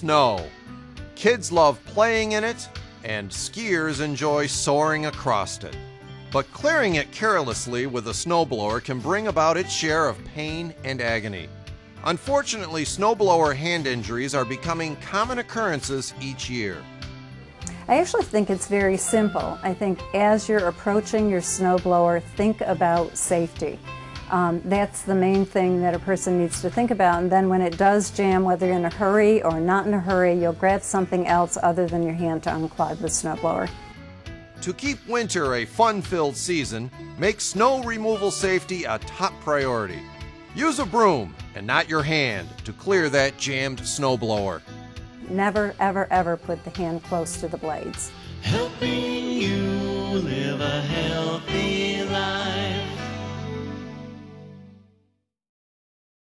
snow. Kids love playing in it, and skiers enjoy soaring across it. But clearing it carelessly with a snowblower can bring about its share of pain and agony. Unfortunately, snowblower hand injuries are becoming common occurrences each year. I actually think it's very simple. I think as you're approaching your snowblower, think about safety. That's the main thing that a person needs to think about, and then when it does jam, whether you're in a hurry or not in a hurry, you'll grab something else other than your hand to unclog the snowblower. To keep winter a fun-filled season, make snow removal safety a top priority. Use a broom and not your hand to clear that jammed snowblower. Never, ever, ever put the hand close to the blades. Helping you live ahead.